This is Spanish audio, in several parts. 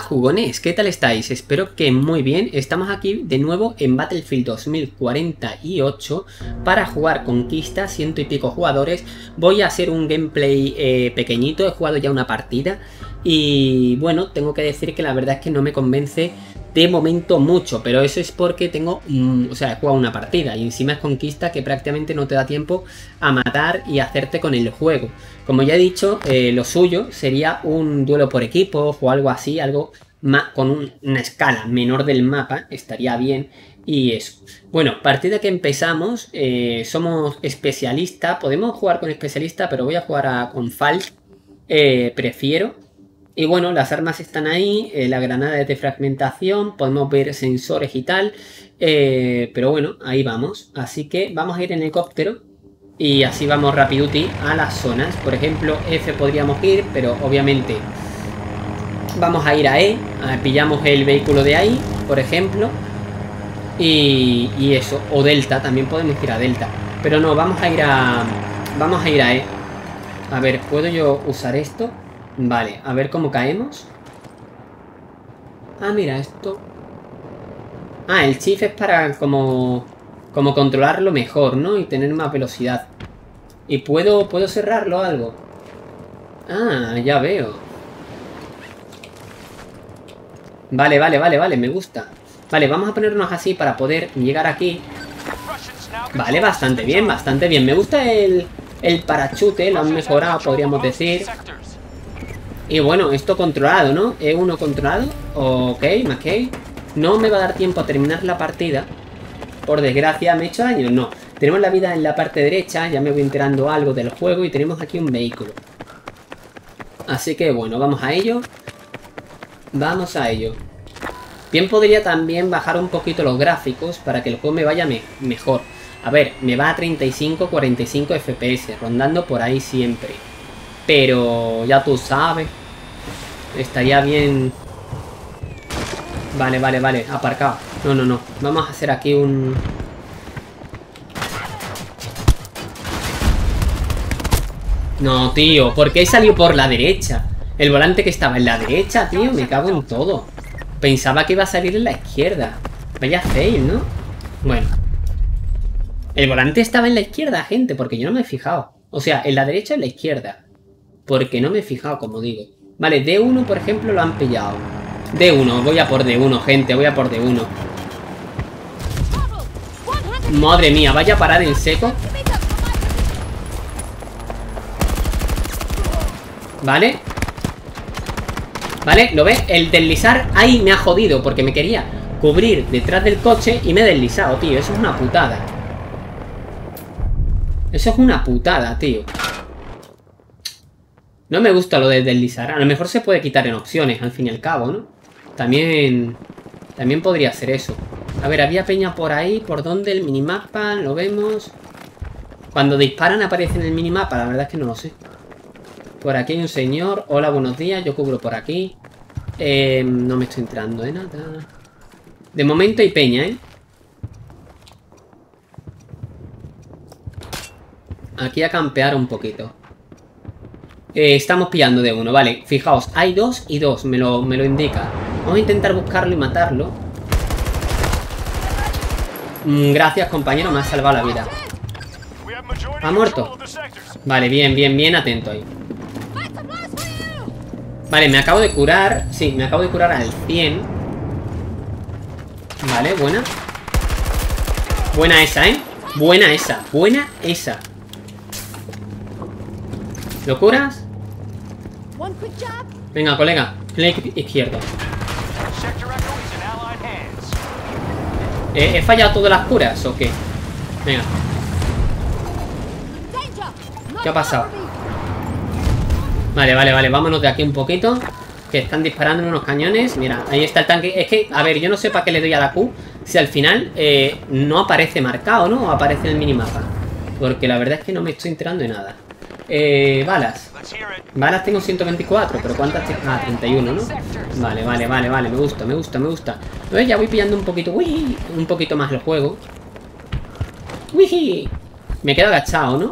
Jugones, ¿qué tal estáis? Espero que muy bien. Estamos aquí de nuevo en Battlefield 2048 para jugar Conquista, 100 y pico jugadores. Voy a hacer un gameplay pequeñito, he jugado ya una partida y bueno, tengo que decir que la verdad es que no me convence de momento mucho, pero eso es porque tengo, he jugado una partida y encima es Conquista, que prácticamente no te da tiempo a matar y hacerte con el juego. Como ya he dicho, lo suyo sería un duelo por equipos o algo así, algo más, con una escala menor del mapa, estaría bien. Y eso. Bueno, partida que empezamos, somos especialista, podemos jugar con especialista, pero voy a jugar con Falt, prefiero. Y bueno, las armas están ahí, la granada de fragmentación, podemos ver sensores y tal, pero bueno, ahí vamos. Así que vamos a ir en helicóptero y así vamos rapiduti a las zonas. Por ejemplo, F podríamos ir, pero obviamente vamos a ir a E, pillamos el vehículo de ahí, por ejemplo, y eso, o Delta, también podemos ir a Delta, pero no, vamos a ir a E. A ver, ¿puedo yo usar esto? Vale, a ver cómo caemos. Ah, mira, esto... Ah, el shift es para como controlarlo mejor, ¿no? Y tener más velocidad. ¿Y puedo cerrarlo o algo? Ah, ya veo. Vale, me gusta. Vale, vamos a ponernos así para poder llegar aquí. Vale, bastante bien. Me gusta el parachute, lo han mejorado, podríamos decir. Y bueno, esto controlado, ¿no? E1 controlado. Ok, ok. No me va a dar tiempo a terminar la partida. Por desgracia, ¿me he hecho daño? No. Tenemos la vida en la parte derecha. Ya me voy enterando algo del juego. Y tenemos aquí un vehículo. Así que bueno, vamos a ello. Vamos a ello. Bien, podría también bajar un poquito los gráficos para que el juego me vaya mejor. A ver, me va a 35, 45 FPS. Rondando por ahí siempre. Pero ya tú sabes. Estaría bien. Vale, aparcado. No, vamos a hacer aquí un... No, tío, ¿por qué salió por la derecha? El volante que estaba en la derecha, tío, me cago en todo. Pensaba que iba a salir en la izquierda. Vaya fail, ¿no? Bueno. El volante estaba en la izquierda, gente, porque yo no me he fijado. O sea, en la derecha o en la izquierda. Porque no me he fijado, como digo. Vale, D1, por ejemplo, lo han pillado. D1, voy a por D1, gente. Voy a por D1. Madre mía, vaya a parar en seco. Vale. Vale, ¿lo ves? El deslizar ahí me ha jodido. Porque me quería cubrir detrás del coche y me he deslizado, tío. Eso es una putada. Eso es una putada, tío. No me gusta lo de deslizar. A lo mejor se puede quitar en opciones, al fin y al cabo, ¿no? También podría ser eso. A ver, había peña por ahí. ¿Por dónde? El minimapa, lo vemos. Cuando disparan aparece en el minimapa. La verdad es que no lo sé. Por aquí hay un señor. Hola, buenos días. Yo cubro por aquí. No me estoy entrando, ¿eh? Nada. De momento hay peña, ¿eh? Aquí a campear un poquito. Estamos pillando de uno, vale. Fijaos, hay dos y dos, me lo indica. Vamos a intentar buscarlo y matarlo. Gracias, compañero, me has salvado la vida. ¿Ha muerto? Vale, bien, atento ahí. Vale, me acabo de curar. Sí, me acabo de curar al 100. Vale, buena. Buena esa, ¿eh? Buena esa. ¿Lo curas? Venga, colega. Clic izquierdo. ¿He fallado todas las curas o qué? Venga. ¿Qué ha pasado? Vale. Vámonos de aquí un poquito. Que están disparando unos cañones. Mira, ahí está el tanque. Es que, a ver, yo no sé para qué le doy a la Q. Si al final no aparece marcado, ¿no? O aparece en el minimapa. Porque la verdad es que no me estoy enterando de nada. Balas. Balas tengo 124, pero ¿cuántas tengo? Ah, 31, ¿no? Vale, me gusta. Ya voy pillando un poquito, uy, un poquito más el juego. Uy, me quedo agachado, ¿no?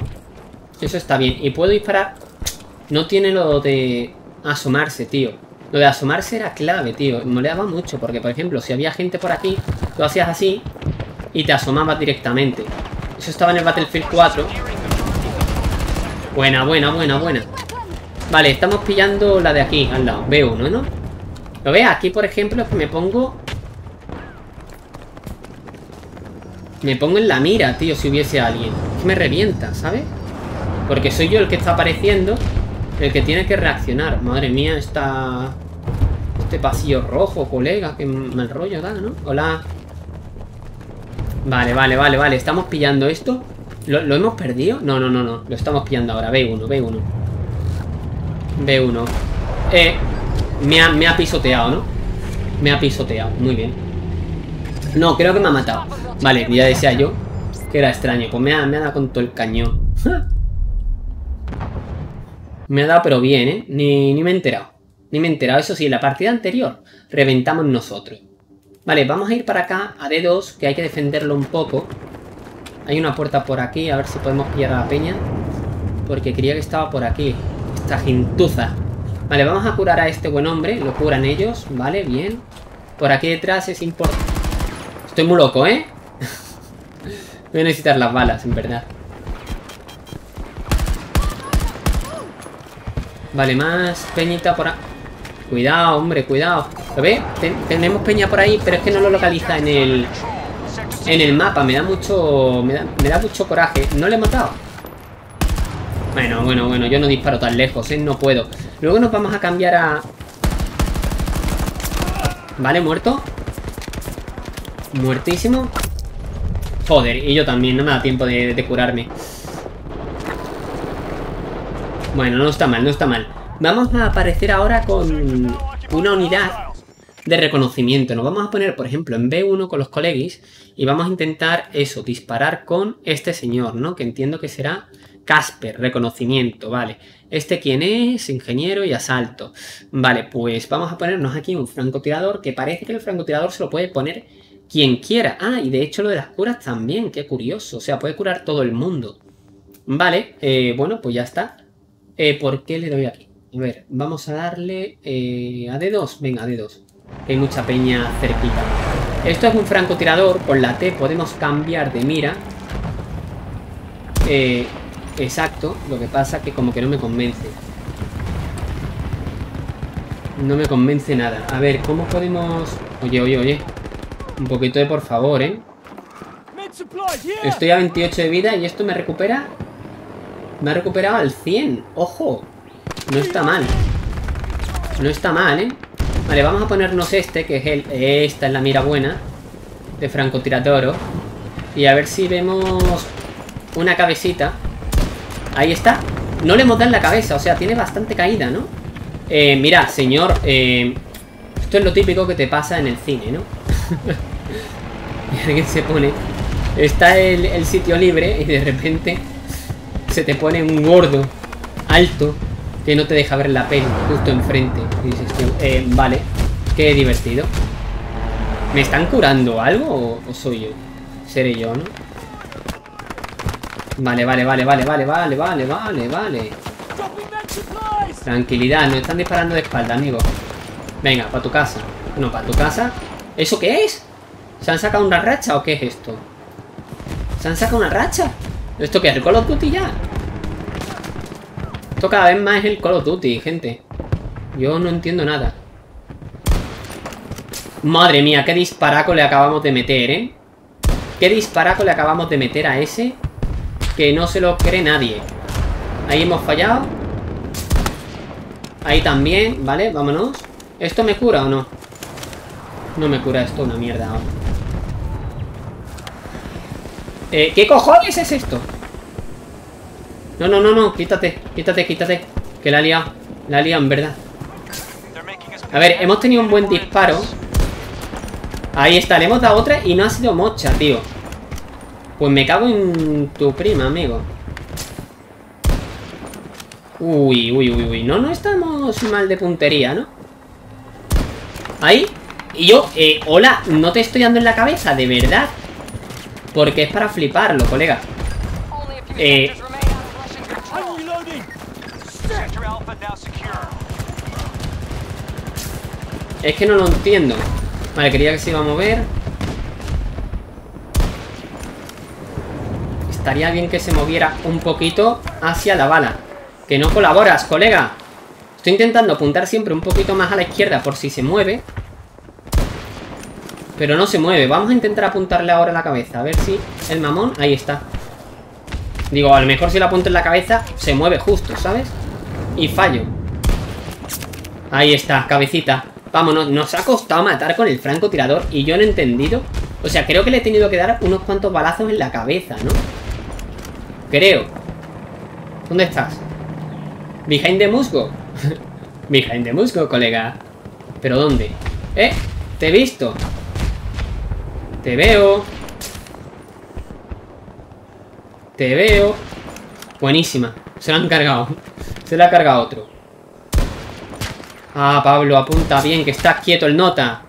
Eso está bien. Y puedo disparar. No tiene lo de asomarse, tío. Lo de asomarse era clave, tío. Molaba mucho porque, por ejemplo, si había gente por aquí, tú hacías así y te asomabas directamente. Eso estaba en el Battlefield 4. Buena, buena, buena, buena. Vale, estamos pillando la de aquí, al lado. Veo uno, ¿no? ¿Lo ves? Aquí, por ejemplo, me pongo... me pongo en la mira, tío, si hubiese alguien. Me revienta, ¿sabes? Porque soy yo el que está apareciendo, el que tiene que reaccionar. Madre mía, esta... este pasillo rojo, colega. Qué mal rollo da, ¿no? Hola. Vale, vale, vale, vale. Estamos pillando esto. ¿Lo hemos perdido? No, no, no, no. Lo estamos pillando ahora. B1, B1. B1. Me ha pisoteado, ¿no? Me ha pisoteado. Muy bien. No, creo que me ha matado. Vale, ya decía yo que era extraño. Pues me ha dado con todo el cañón. Me ha dado, pero bien, ¿eh? Ni me he enterado. Ni me he enterado. Eso sí, la partida anterior reventamos nosotros. Vale, vamos a ir para acá a D2, que hay que defenderlo un poco. Hay una puerta por aquí. A ver si podemos pillar a la peña, porque creía que estaba por aquí esta gentuza. Vale, vamos a curar a este buen hombre. Lo curan ellos. Vale, bien. Por aquí detrás es importante. Estoy muy loco, ¿eh? Voy a necesitar las balas, en verdad. Vale, más peñita por ahí. Cuidado, hombre, cuidado. ¿Lo ves? Tenemos peña por ahí, pero es que no lo localiza en el... en el mapa. Me da mucho... me da mucho coraje. No le he matado. Bueno, bueno, bueno, yo no disparo tan lejos, ¿eh? No puedo. Luego nos vamos a cambiar a... Vale, muerto. Muertísimo. Joder, y yo también, no me da tiempo de curarme. Bueno, no está mal, no está mal. Vamos a aparecer ahora con una unidad de reconocimiento. Nos vamos a poner, por ejemplo, en B1 con los colegis y vamos a intentar eso, disparar con este señor, ¿no? Que entiendo que será... Casper, reconocimiento, vale. ¿Este quién es? Ingeniero y asalto. Vale, pues vamos a ponernos aquí un francotirador, que parece que el francotirador se lo puede poner quien quiera. Ah, y de hecho lo de las curas también, qué curioso. O sea, puede curar todo el mundo. Vale, bueno, pues ya está. ¿Por qué le doy aquí? A ver, vamos a darle a D2. Venga, a D2. Hay mucha peña cerquita. Esto es un francotirador, con la T podemos cambiar de mira. Exacto, lo que pasa que como que no me convence. No me convence nada. A ver, ¿cómo podemos...? Oye, oye, oye. Un poquito de por favor, ¿eh? Estoy a 28 de vida y esto me recupera... me ha recuperado al 100. ¡Ojo! No está mal. No está mal, ¿eh? Vale, vamos a ponernos este, que es el... esta es la mira buena. De francotirador. Y a ver si vemos... una cabecita. Ahí está. No le hemos dado en la cabeza. O sea, tiene bastante caída, ¿no? Mira, señor. Esto es lo típico que te pasa en el cine, ¿no? Alguien se pone... está el sitio libre y de repente se te pone un gordo alto que no te deja ver la peli justo enfrente. Y dices, vale. Qué divertido. ¿Me están curando algo o soy yo? Seré yo, ¿no? Vale, vale, vale, vale, vale, vale, vale, vale, vale. Tranquilidad, nos están disparando de espalda, amigo. Venga, para tu casa. No, para tu casa. ¿Eso qué es? ¿Se han sacado una racha o qué es esto? ¿Se han sacado una racha? ¿Esto qué es? ¿El Call of Duty ya? Esto cada vez más es el Call of Duty, gente. Yo no entiendo nada. Madre mía, qué disparaco le acabamos de meter, ¿eh? Qué disparaco le acabamos de meter a ese... que no se lo cree nadie. Ahí hemos fallado. Ahí también. Vale, vámonos. ¿Esto me cura o no? No me cura esto, una mierda. ¿Qué cojones es esto? No, no, no, no. Quítate, quítate, quítate. Que la ha liado. La ha liado, en verdad. A ver, hemos tenido un buen disparo. Ahí está, le hemos dado otra y no ha sido mocha, tío. Pues me cago en tu prima, amigo. Uy, uy, uy, uy. No, no estamos mal de puntería, ¿no? Ahí. Y yo, hola, no te estoy dando en la cabeza, de verdad. Porque es para fliparlo, colega. Es que no lo entiendo. Vale, quería que se iba a mover. Estaría bien que se moviera un poquito hacia la bala. Que no colaboras, colega. Estoy intentando apuntar siempre un poquito más a la izquierda por si se mueve. Pero no se mueve. Vamos a intentar apuntarle ahora a la cabeza. A ver si el mamón... Ahí está. Digo, a lo mejor si le apunto en la cabeza se mueve justo, ¿sabes? Y fallo. Ahí está, cabecita. Vámonos. Nos ha costado matar con el francotirador y yo no he entendido. O sea, creo que le he tenido que dar unos cuantos balazos en la cabeza, ¿no? Creo. ¿Dónde estás? Behind the musgo. Behind the musgo, colega. ¿Pero dónde? ¡Eh! Te he visto. Te veo. Te veo. Buenísima. Se la han cargado. Se la ha cargado otro. Ah, Pablo, apunta bien, que está quieto el nota.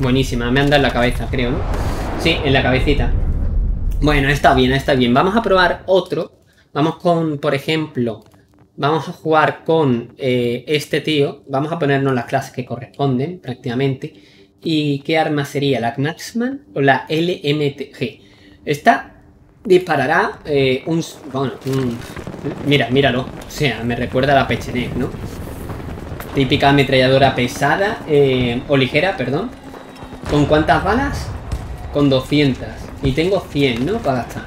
Buenísima. Me han dado en la cabeza, creo, ¿no? Sí, en la cabecita. Bueno, está bien, está bien. Vamos a probar otro. Vamos con, por ejemplo... Vamos a jugar con este tío. Vamos a ponernos las clases que corresponden, prácticamente. ¿Y qué arma sería? ¿La Knaxman o la LMTG? Esta disparará un... Bueno, mira, míralo. O sea, me recuerda a la Pecheneg, ¿no? Típica ametralladora pesada, o ligera, perdón. ¿Con cuántas balas? Con 200. Y tengo 100, ¿no? Para gastar.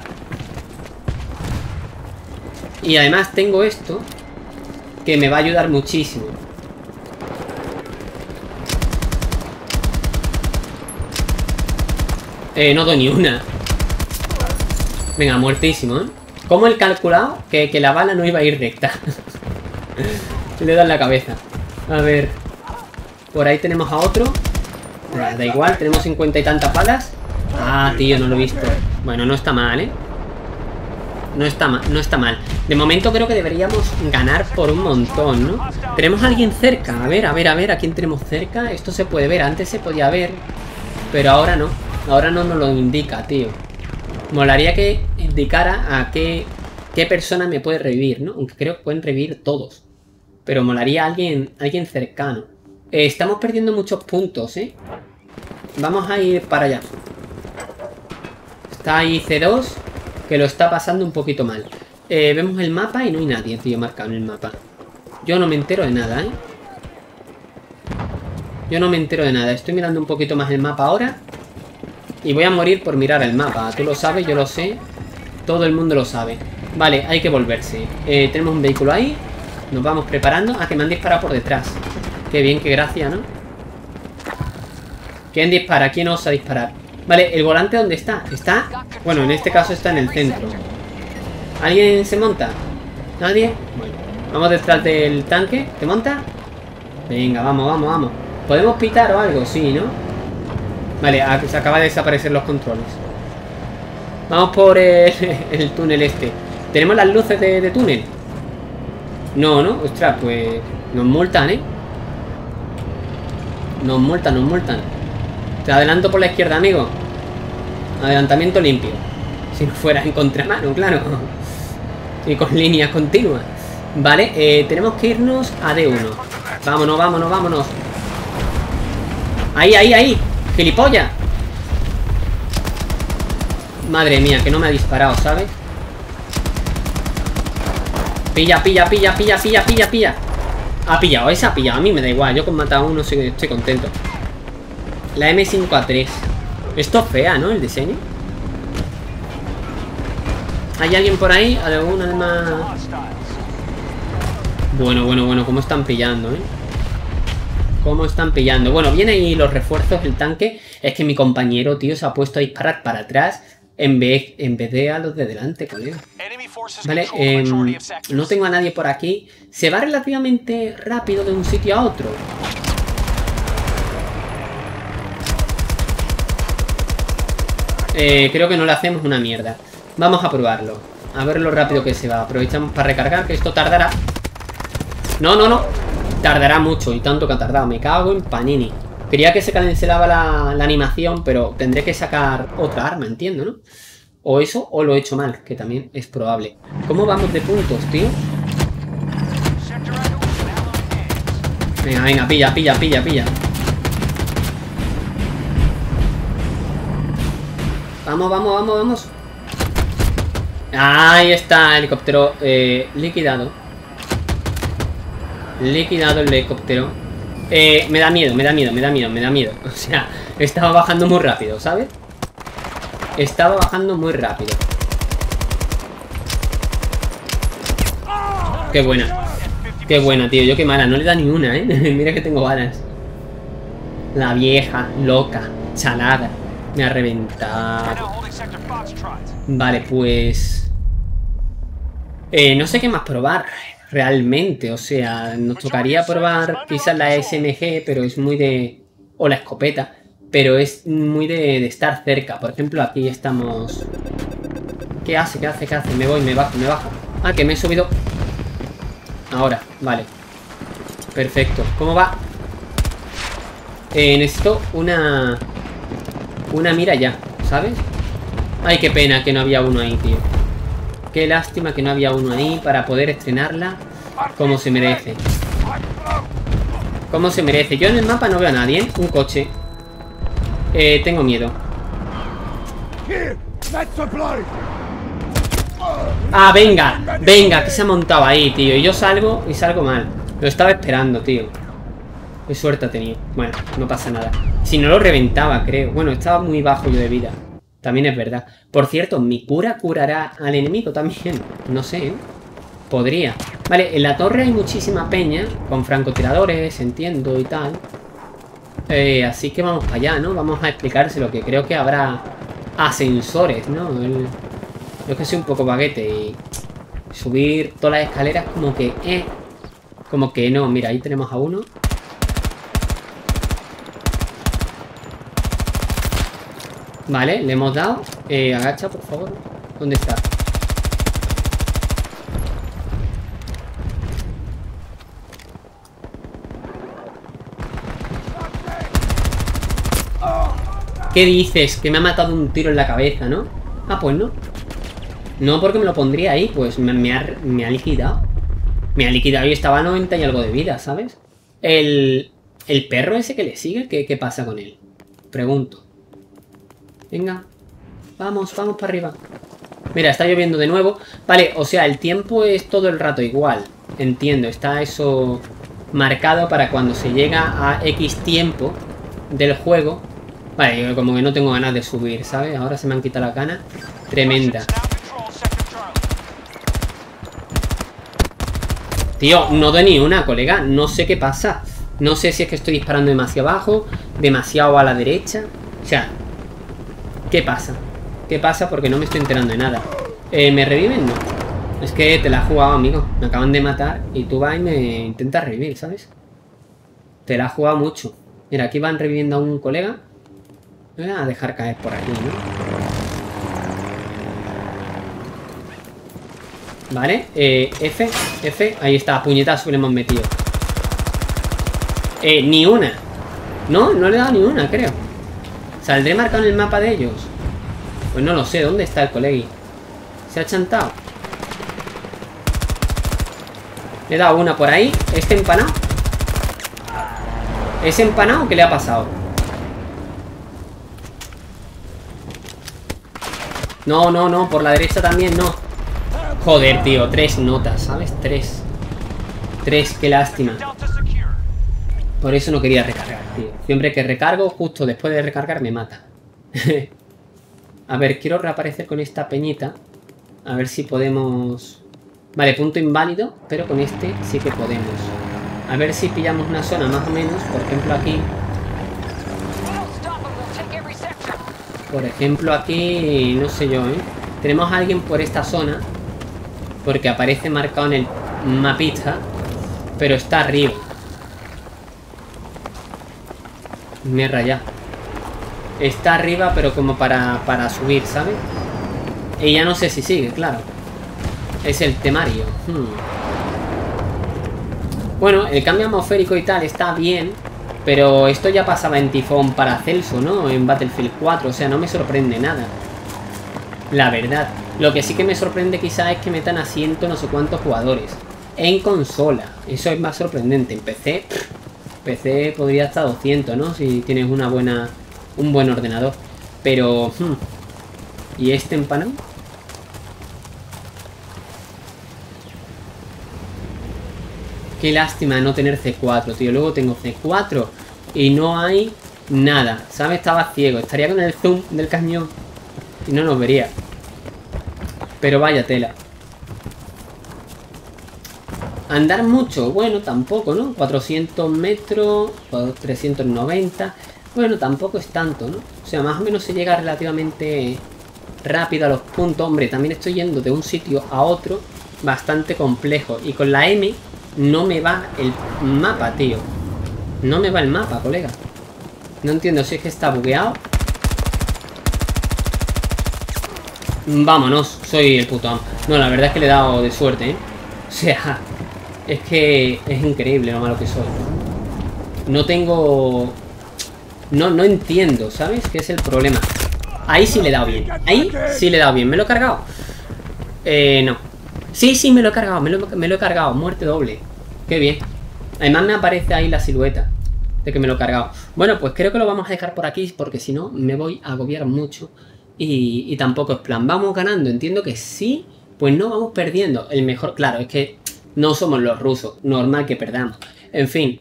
Y además tengo esto... que me va a ayudar muchísimo. No doy ni una. Venga, muertísimo, ¿eh? ¿Cómo he calculado que la bala no iba a ir recta? Le dan la cabeza. A ver. Por ahí tenemos a otro. Da igual, tenemos 50 y tantas balas. Ah, tío, no lo he visto. Bueno, no está mal, ¿eh? No está mal, no está mal. De momento creo que deberíamos ganar por un montón, ¿no? Tenemos a alguien cerca. A ver, a ver, a ver, ¿a quién tenemos cerca? Esto se puede ver, antes se podía ver. Pero ahora no. Ahora no nos lo indica, tío. Molaría que indicara a qué persona me puede revivir, ¿no? Aunque creo que pueden revivir todos. Pero molaría alguien cercano. Estamos perdiendo muchos puntos, ¿eh? Vamos a ir para allá. Está ahí C2. Que lo está pasando un poquito mal. Vemos el mapa y no hay nadie, tío, marcado en el mapa. Yo no me entero de nada, ¿eh? Yo no me entero de nada. Estoy mirando un poquito más el mapa ahora. Y voy a morir por mirar el mapa. Tú lo sabes, yo lo sé. Todo el mundo lo sabe. Vale, hay que volverse. Tenemos un vehículo ahí. Nos vamos preparando. Ah, que me han disparado por detrás. Qué bien, qué gracia, ¿no? ¿Quién dispara? ¿Quién osa disparar? Vale, ¿el volante dónde está? ¿Está? Bueno, en este caso está en el centro. ¿Alguien se monta? ¿Nadie? Bueno, vamos detrás del tanque. ¿Te monta? Venga, vamos, vamos, vamos. ¿Podemos pitar o algo? Sí, ¿no? Vale, se acaba de desaparecer los controles. Vamos por el túnel este. ¿Tenemos las luces de túnel? No, ¿no? Ostras, pues... Nos multan, ¿eh? Nos multan, nos multan. Te adelanto por la izquierda, amigo. Adelantamiento limpio. Si no fuera en contramano, claro. Y con líneas continuas. Vale, tenemos que irnos a D1. Vámonos, vámonos, vámonos. Ahí, ahí, ahí. ¡Gilipollas! Madre mía, que no me ha disparado, ¿sabes? Pilla, pilla, pilla, pilla, pilla, pilla, pilla. Ha pillado, esa ha pillado. A mí me da igual. Yo con matar a uno estoy contento. La M5A3. Esto es fea, ¿no? El diseño. ¿Hay alguien por ahí? ¿Algún alma? Bueno, bueno. ¿Cómo están pillando, eh? ¿Cómo están pillando? Bueno, vienen ahí los refuerzos del tanque. Es que mi compañero, tío, se ha puesto a disparar para atrás en vez de a los de delante, colega. Vale, no tengo a nadie por aquí. Se va relativamente rápido de un sitio a otro. Creo que no le hacemos una mierda. Vamos a probarlo. A ver lo rápido que se va. Aprovechamos para recargar, que esto tardará. No, no, no. Tardará mucho. Y tanto que ha tardado. Me cago en panini. Quería que se cancelaba la animación, pero tendré que sacar otra arma, entiendo, ¿no? O eso, o lo he hecho mal, que también es probable. ¿Cómo vamos de puntos, tío? Venga, venga, pilla, pilla, pilla, pilla. Vamos, vamos, vamos, vamos. Ahí está, helicóptero liquidado. Liquidado el helicóptero. Me da miedo, me da miedo, me da miedo, me da miedo. O sea, estaba bajando muy rápido, ¿sabes? Estaba bajando muy rápido. Qué buena. Qué buena, tío. Yo qué mala. No le da ni una, ¿eh? Mira que tengo balas. La vieja, loca, chalada. Me ha reventado. Vale, pues... no sé qué más probar, realmente. O sea, nos tocaría probar quizás la SMG, pero es muy de... O la escopeta. Pero es muy de estar cerca. Por ejemplo, aquí estamos... ¿Qué hace? ¿Qué hace? ¿Qué hace? Me voy, me bajo, me bajo. Ah, que me he subido... Ahora, vale. Perfecto. ¿Cómo va? Necesito una... Una mira ya, ¿sabes? Ay, qué pena que no había uno ahí, tío. Qué lástima que no había uno ahí para poder estrenarla como se merece. Como se merece. Yo en el mapa no veo a nadie, ¿eh? Un coche. Tengo miedo. Ah, venga. Venga, que se ha montado ahí, tío. Y yo salgo y salgo mal. Lo estaba esperando, tío. Qué suerte ha tenido. Bueno, no pasa nada. Si no lo reventaba, creo. Bueno, estaba muy bajo yo de vida. También es verdad. Por cierto, mi cura curará al enemigo también. No sé, ¿eh? Podría. Vale, en la torre hay muchísima peña. Con francotiradores, entiendo y tal. Así que vamos para allá, ¿no? Vamos a explicárselo. Que creo que habrá ascensores, ¿no? Yo es que soy un poco baguete. Y subir todas las escaleras como que... Como que no. Mira, ahí tenemos a uno. Vale, le hemos dado. Agacha, por favor. ¿Dónde está? ¿Qué dices? Que me ha matado un tiro en la cabeza, ¿no? Ah, pues no. No, porque me lo pondría ahí. Pues me ha liquidado. Me ha liquidado y estaba a 90 y algo de vida, ¿sabes? El perro ese que le sigue, ¿qué pasa con él? Pregunto. Venga, vamos, vamos para arriba. Mira, está lloviendo de nuevo. Vale, o sea, el tiempo es todo el rato igual. Entiendo, está eso marcado para cuando se llega a X tiempo del juego. Vale, yo como que no tengo ganas de subir, ¿sabes? Ahora se me han quitado las ganas. Tremenda. Tío, no doy ni una, colega. No sé qué pasa. No sé si es que estoy disparando demasiado abajo, demasiado a la derecha. O sea... ¿Qué pasa? ¿Qué pasa? Porque no me estoy enterando de nada. ¿Me reviven? No. Es que te la has jugado, amigo. Me acaban de matar y tú vas y me intentas revivir, ¿sabes? Te la has jugado mucho. Mira, aquí van reviviendo a un colega. Me voy a dejar caer por aquí, ¿no? Vale, F, F. Ahí está, puñetazo que le hemos metido. Ni una. No, no le he dado ni una, creo. ¿Saldré marcado en el mapa de ellos? Pues no lo sé. ¿Dónde está el colegui? ¿Se ha chantado? Le he dado una por ahí. ¿Este empanado? ¿Ese empanado qué le ha pasado? No, no, no. Por la derecha también no. Joder, tío. 3 notas, ¿sabes? 3. Qué lástima. Por eso no quería recargar, tío. Siempre que recargo, justo después de recargar, me mata. A ver, quiero reaparecer con esta peñita. A ver si podemos... Vale, punto inválido, pero con este sí que podemos. A ver si pillamos una zona más o menos. Por ejemplo, aquí... Por ejemplo, aquí... No sé yo, ¿eh? Tenemos a alguien por esta zona. Porque aparece marcado en el mapita. Pero está arriba. Me he rayado. Está arriba, pero como para subir, ¿sabes? Y ya no sé si sigue, claro. Es el temario. Bueno, el cambio atmosférico y tal está bien. Pero esto ya pasaba en Tifón para Celso, ¿no? En Battlefield 4. O sea, no me sorprende nada. La verdad. Lo que sí que me sorprende quizás es que metan a ciento no sé cuántos jugadores. En consola. Eso es más sorprendente. En PC... PC podría hasta 200, ¿no? Si tienes una buena, un buen ordenador. Pero... ¿y este empanado? Qué lástima no tener C4, tío. Luego tengo C4 y no hay nada. ¿Sabes? Estaba ciego. Estaría con el zoom del cañón y no nos vería. Pero vaya tela. Andar mucho, bueno, tampoco, ¿no? 400 metros, 390. Bueno, tampoco es tanto, ¿no? O sea, más o menos se llega relativamente rápido a los puntos. Hombre, también estoy yendo de un sitio a otro bastante complejo. Y con la M no me va el mapa, tío. No me va el mapa, colega. No entiendo si es que está bugueado. Vámonos, soy el puto amo. No, la verdad es que le he dado de suerte, ¿eh? O sea, es que es increíble lo malo que soy. No tengo... No entiendo, ¿sabes? ¿Qué es el problema? Ahí sí le he dado bien. Ahí sí le he dado bien. ¿Me lo he cargado? No. Sí, me lo he cargado. Me lo he cargado. Muerte doble. Qué bien. Además me aparece ahí la silueta de que me lo he cargado. Bueno, pues creo que lo vamos a dejar por aquí, porque si no me voy a agobiar mucho. Y tampoco es plan. Vamos ganando, entiendo que sí. Pues no, vamos perdiendo. El mejor, claro, es que no somos los rusos. Normal que perdamos. En fin,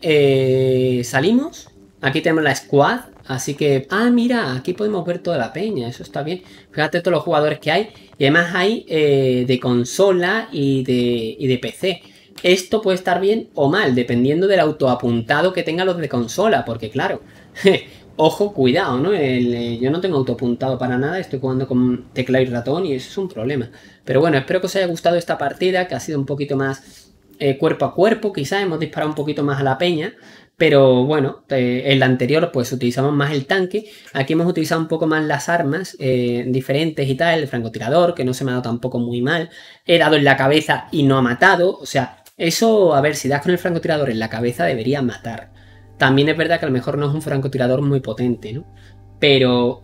salimos. Aquí tenemos la squad. Así que, ah, mira, aquí podemos ver toda la peña. Eso está bien. Fíjate todos los jugadores que hay. Y además hay de consola y de PC. Esto puede estar bien o mal, dependiendo del autoapuntado que tengan los de consola. Porque claro, ojo, cuidado, ¿no? Yo no tengo autoapuntado para nada. Estoy jugando con teclado y ratón y eso es un problema. Pero bueno, espero que os haya gustado esta partida, que ha sido un poquito más cuerpo a cuerpo. Quizás hemos disparado un poquito más a la peña. Pero bueno, en la anterior pues utilizamos más el tanque. Aquí hemos utilizado un poco más las armas diferentes y tal. El francotirador, que no se me ha dado tampoco muy mal. He dado en la cabeza y no ha matado. O sea, eso, a ver, si das con el francotirador en la cabeza debería matar. También es verdad que a lo mejor no es un francotirador muy potente, ¿no? Pero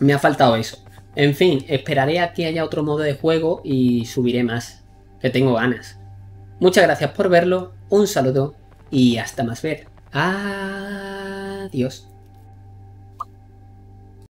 me ha faltado eso. En fin, esperaré a que haya otro modo de juego y subiré más, que tengo ganas. Muchas gracias por verlo. Un saludo. Y hasta más ver. Adiós.